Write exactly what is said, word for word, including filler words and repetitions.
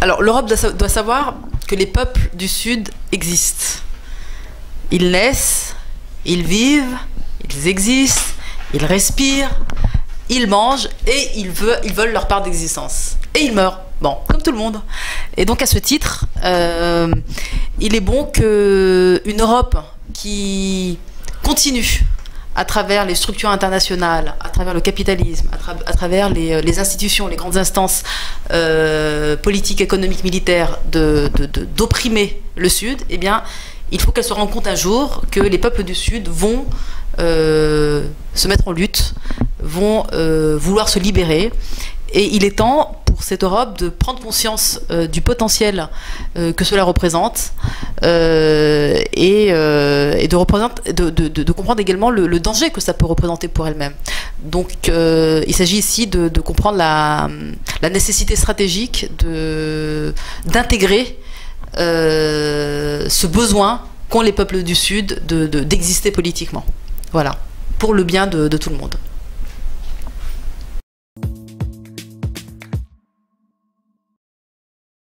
Alors l'Europe doit savoir que les peuples du Sud existent. Ils naissent, ils vivent, ils existent, ils respirent, ils mangent et ils veulent, ils veulent leur part d'existence. Et ils meurent, bon, comme tout le monde. Et donc à ce titre, euh, il est bon qu'une Europe qui continue à travers les structures internationales, à travers le capitalisme, à, tra à travers les, les institutions, les grandes instances euh, politiques, économiques, militaires, de, de, de, d'opprimer le Sud, eh bien, il faut qu'elle se rende compte un jour que les peuples du Sud vont euh, se mettre en lutte, vont euh, vouloir se libérer. Et il est temps pour cette Europe de prendre conscience euh, du potentiel euh, que cela représente euh, et, euh, et de, représente, de, de, de comprendre également le, le danger que ça peut représenter pour elle-même. Donc euh, il s'agit ici de, de comprendre la, la nécessité stratégique d'intégrer euh, ce besoin qu'ont les peuples du Sud de, de, d'exister politiquement. Voilà, pour le bien de, de tout le monde.